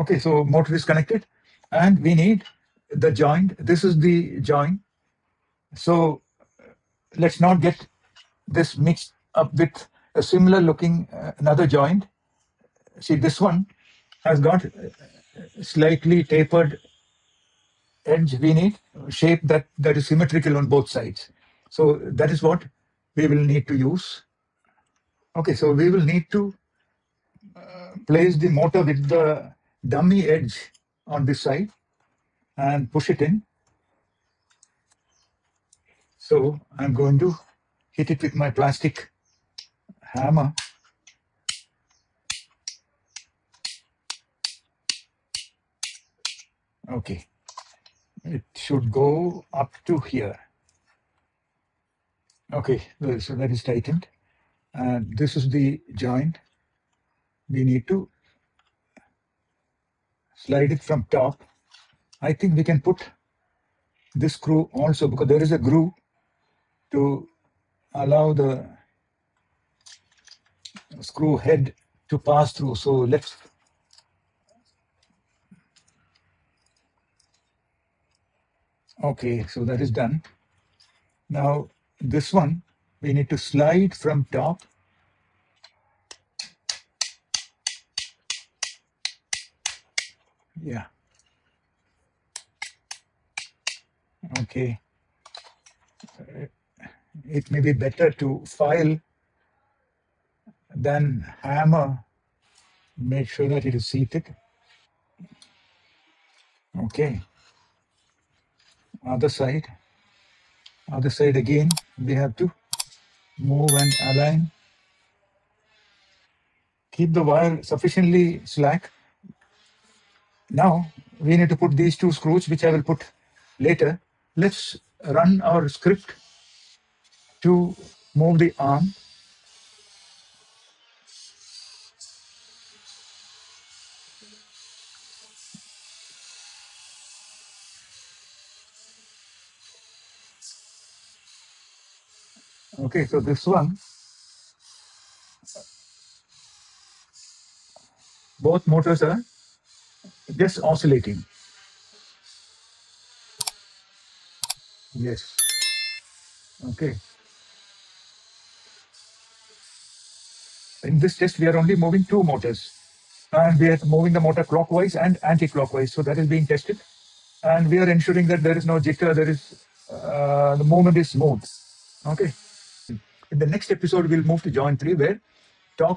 Okay, so motor is connected and we need the joint. This is the joint. So let's not get this mixed up with a similar looking another joint. See, this one has got slightly tapered edge. We need shape that is symmetrical on both sides. So that is what we will need to use. Okay, so we will need to place the motor with the dummy edge on this side and push it in. So I'm going to hit it with my plastic hammer. Okay, it should go up to here. Okay, so that is tightened. And this is the joint. We need to slide it from top. I think we can put this screw also, because there is a groove to allow the screw head to pass through. So let's okay, so that is done. Now this one we need to slide from top. Yeah. Okay. It may be better to file than hammer. Make sure that it is seated. Okay. Other side. Other side again. We have to move and align. Keep the wire sufficiently slack. Now we need to put these two screws, which I will put later. Let's run our script to move the arm. Okay, so this one, both motors are just oscillating. Yes. Okay. In this test, we are only moving two motors, and we are moving the motor clockwise and anti-clockwise. So that is being tested, and we are ensuring that there is no jitter. There is the movement is smooth. Okay. In the next episode, we'll move to joint 3, where torque.